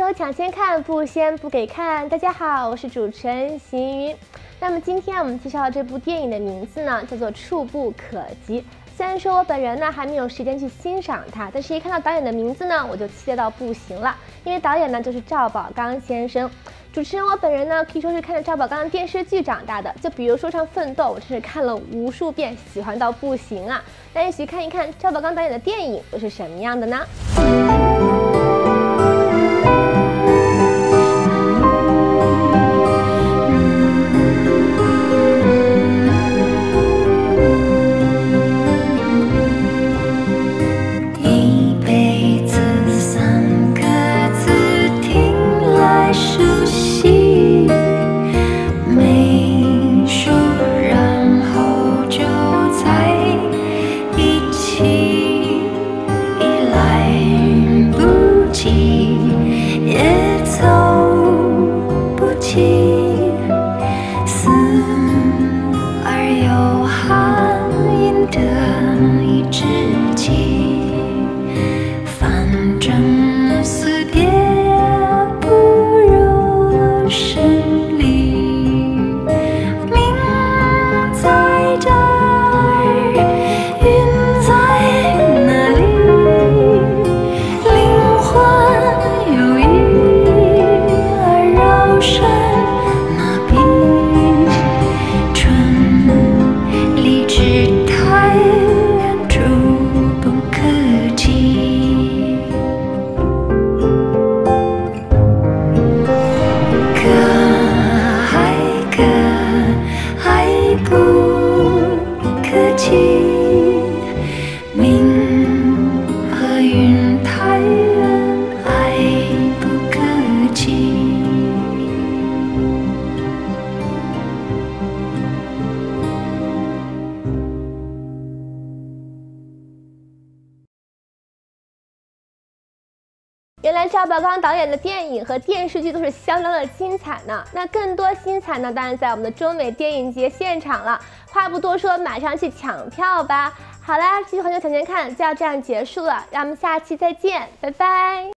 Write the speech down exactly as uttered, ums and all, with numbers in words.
球抢先看，不先不给看。大家好，我是主持人邢云。那么今天我们介绍的这部电影的名字呢，叫做《触不可及》。虽然说我本人呢还没有时间去欣赏它，但是一看到导演的名字呢，我就期待到不行了。因为导演呢就是赵宝刚先生。主持人我本人呢可以说是看着赵宝刚的电视剧长大的，就比如说像《奋斗》，我真是看了无数遍，喜欢到不行啊。那也许看一看赵宝刚导演的电影又是什么样的呢？ 原来赵宝刚导演的电影和电视剧都是相当的精彩呢。那更多精彩呢，当然在我们的中美电影节现场了。话不多说，马上去抢票吧！好啦，这期环球抢先看就要这样结束了，让我们下期再见，拜拜。